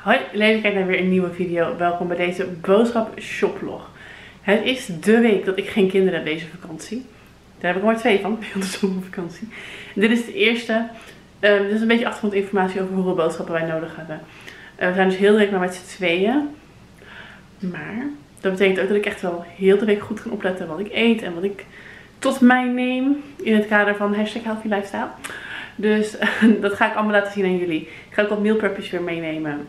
Hoi, leuk dat je kijkt naar weer een nieuwe video. Welkom bij deze boodschap shoplog. Het is de week dat ik geen kinderen heb deze vakantie. Daar heb ik maar 2 van, bij de zomervakantie. Dit is de eerste. Dit is een beetje achtergrondinformatie over hoeveel boodschappen wij nodig hebben. We zijn dus heel de week maar met z'n 2. Maar dat betekent ook dat ik echt wel heel de week goed kan opletten wat ik eet en wat ik tot mij neem. In het kader van #healthylifestyle. Dus dat ga ik allemaal laten zien aan jullie. Ik ga ook wat meal prepjes weer meenemen.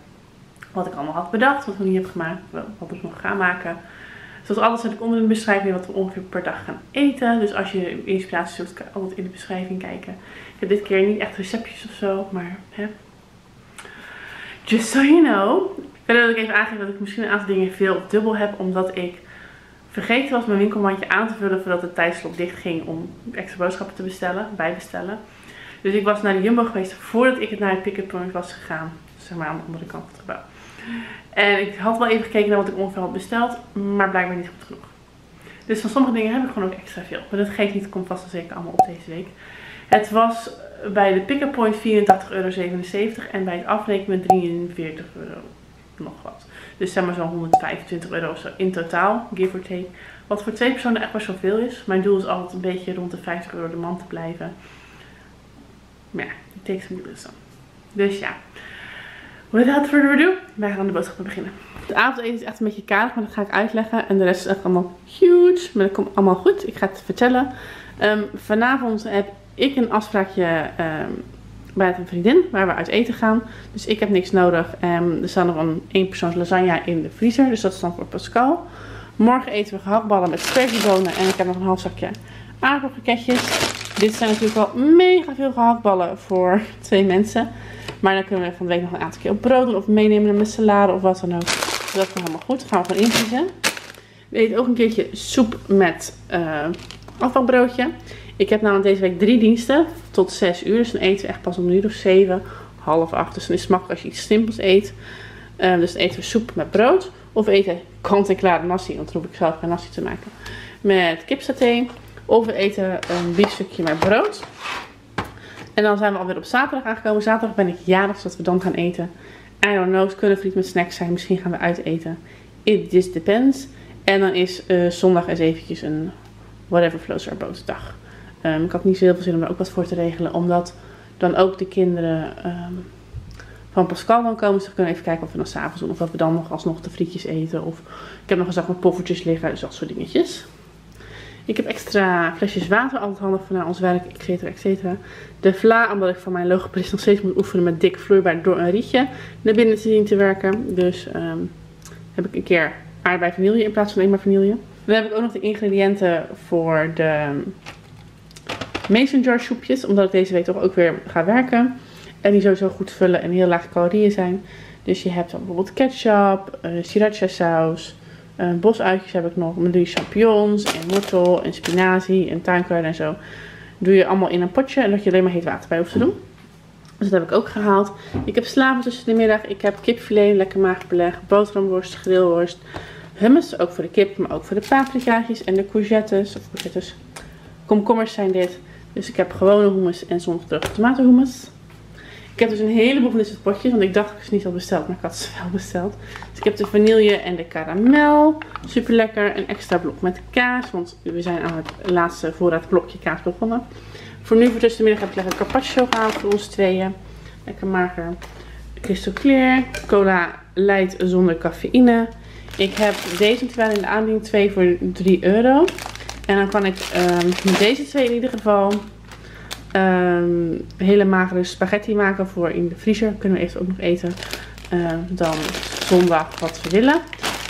Wat ik allemaal had bedacht, wat ik nog niet heb gemaakt, wat ik nog ga maken. Zoals alles heb ik onder in de beschrijving wat we ongeveer per dag gaan eten. Dus als je inspiratie zoekt, kan je altijd in de beschrijving kijken. Ik heb dit keer niet echt receptjes of zo, maar hè. Just so you know. Verder wil ik even aangeven dat ik misschien een aantal dingen veel dubbel heb. Omdat ik vergeten was mijn winkelmandje aan te vullen voordat de tijdslot dicht ging om extra boodschappen te bestellen, bijbestellen. Dus ik was naar de Jumbo geweest voordat ik naar het pick-up point was gegaan. Zeg maar aan de andere kant van het gebouw. En ik had wel even gekeken naar wat ik ongeveer had besteld, maar blijkbaar niet goed genoeg. Dus van sommige dingen heb ik gewoon ook extra veel. Maar dat geeft niet, komt vast en zeker allemaal op deze week. Het was bij de pick-up point €84,77 en bij het afrekenen €43 nog wat. Dus zeg maar zo'n €125 of zo in totaal, give or take. Wat voor 2 personen echt wel zoveel is. Mijn doel is altijd een beetje rond de €50 de man te blijven. Maar ja, it takes me less dan. Dus ja. Without further ado, wij gaan aan de boodschappen beginnen. Het avondeten is echt een beetje karig, maar dat ga ik uitleggen. En de rest is echt allemaal huge, maar dat komt allemaal goed. Ik ga het vertellen. Vanavond heb ik een afspraakje bij een vriendin, waar we uit eten gaan. Dus ik heb niks nodig. Er staan nog een 1-persoons lasagne in de vriezer, dus dat is dan voor Pascal. Morgen eten we gehaktballen met sperziebonen en ik heb nog een half zakje aardappelpakketjes. Dit zijn natuurlijk al mega veel gehaktballen voor 2 mensen. Maar dan kunnen we van de week nog een aantal keer op brood doen of meenemen met salade of wat dan ook. Dus dat is helemaal goed. Dat gaan we gewoon invriezen. We eten ook een keertje soep met afvalbroodje. Ik heb namelijk deze week 3 diensten tot 6 uur. Dus dan eten we echt pas om een uur of 7, half 8. Dus dan is het makkelijk als je iets simpels eet. Dus dan eten we soep met brood. Of we eten kant-en-klaar nasi, want dan hoef ik zelf geen nasi te maken. Met kipsaté. Of we eten een biefstukje met brood. En dan zijn we alweer op zaterdag aangekomen. Zaterdag ben ik jarig, zodat we dan gaan eten. I don't know, het kunnen friet met snacks zijn. Misschien gaan we uit eten. It just depends. En dan is zondag eens eventjes een whatever flows our boat dag. Ik had niet zo heel veel zin om er ook wat voor te regelen. Omdat dan ook de kinderen van Pascal dan komen. Dus we kunnen even kijken wat we dan s'avonds doen. Of dat we dan nog alsnog de frietjes eten. Of ik heb nog een zak met poffertjes liggen. Dus dat soort dingetjes. Ik heb extra flesjes water, altijd handig voor naar ons werk, et cetera, et cetera. De vla, omdat ik van mijn logopedist nog steeds moet oefenen met dik vloeibaar door een rietje naar binnen te zien te werken. Dus heb ik een keer aardbei vanille in plaats van eenmaal vanille. Dan heb ik ook nog de ingrediënten voor de mason jar soepjes, omdat ik deze week toch ook weer ga werken. En die sowieso goed vullen en heel laag calorieën zijn. Dus je hebt dan bijvoorbeeld ketchup, sriracha saus. Bosuitjes heb ik nog. Dan doe je champignons en wortel en spinazie en tuinkruiden en zo. Doe je allemaal in een potje en dat je alleen maar heet water bij hoeft te doen. Dus dat heb ik ook gehaald. Ik heb slapen tussen de middag. Ik heb kipfilet, lekker maagbeleg, boterhamworst, grillworst, hummus. Ook voor de kip, maar ook voor de paprikaatjes en de courgettes. Of courgettes, komkommers zijn dit. Dus ik heb gewone hummus en soms droge tomatenhummus. Ik heb dus een heleboel van dit soort potjes, want ik dacht dat ik ze niet had besteld, maar ik had ze wel besteld. Dus ik heb de vanille en de karamel, super lekker. Een extra blok met kaas, want we zijn aan het laatste voorraadblokje kaas begonnen. Voor nu, voor tussenmiddag, heb ik lekker carpaccio gehaald voor ons 2. Lekker mager. Crystal Clear, cola light zonder cafeïne. Ik heb deze terwijl in de aanbieding 2 voor €3. En dan kan ik met deze 2 in ieder geval hele magere spaghetti maken voor in de vriezer. Kunnen we even ook nog eten. Dan zondag wat we willen. En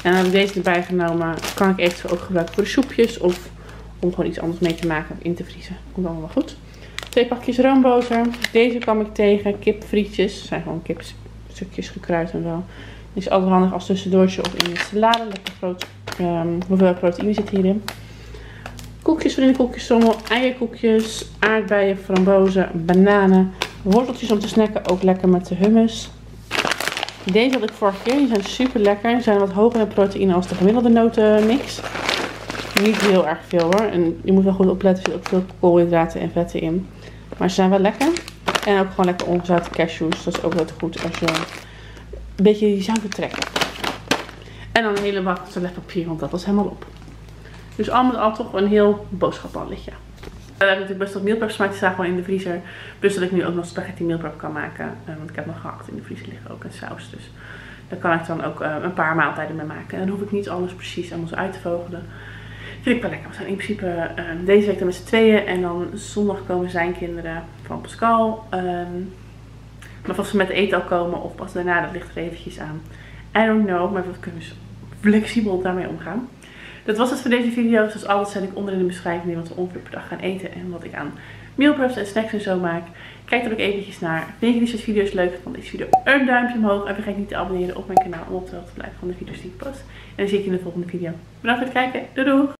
dan heb ik deze erbij genomen. Kan ik eventueel ook gebruiken voor de soepjes. Of om gewoon iets anders mee te maken of in te vriezen. Komt allemaal wel goed. 2 pakjes roomboter. Deze kwam ik tegen. Kipfrietjes. Zijn gewoon kipstukjes gekruid en wel. Dit is altijd handig als tussendoortje of in de salade. Lekker groot. Hoeveel proteïne zit hierin. Koekjes, vanillekoekjes, sommel, eierkoekjes, aardbeien, frambozen, bananen, worteltjes om te snacken, ook lekker met de hummus. Deze had ik vorige keer, die zijn super lekker. Die zijn wat hoger in proteïne als de gemiddelde notenmix. Niet heel erg veel hoor. En je moet wel goed opletten, er zitten ook veel koolhydraten en vetten in. Maar ze zijn wel lekker. En ook gewoon lekker ongezouten cashews, dat is ook wel goed als je een beetje die zou vertrekken. En dan een hele bak toiletpapier, want dat was helemaal op. Dus al met al toch een heel boodschappenletje. Daar heb ik natuurlijk best wat meelpreps gemaakt, die staan gewoon in de vriezer. Dus dat ik nu ook nog spaghetti meelprep kan maken. Want ik heb nog gehakt in de vriezer liggen ook en saus. Dus daar kan ik dan ook een paar maaltijden mee maken. En dan hoef ik niet alles precies helemaal uit te vogelen. Vind ik wel lekker. We zijn in principe deze week dan met z'n tweeën. En dan zondag komen zijn kinderen van Pascal. Maar of ze met eten al komen of pas daarna, dat ligt er eventjes aan. I don't know, maar we kunnen dus flexibel daarmee omgaan. Dat was het voor deze video. Zoals altijd zet ik onder in de beschrijving wat we ongeveer per dag gaan eten. En wat ik aan mealpreps en snacks en zo maak. Kijk er ook eventjes naar. Vind je die soort video's leuk? Dan is video een duimpje omhoog. En vergeet niet te abonneren op mijn kanaal om op de hoogte te blijven van de video's die ik post. En dan zie ik je in de volgende video. Bedankt voor het kijken. Doei doei!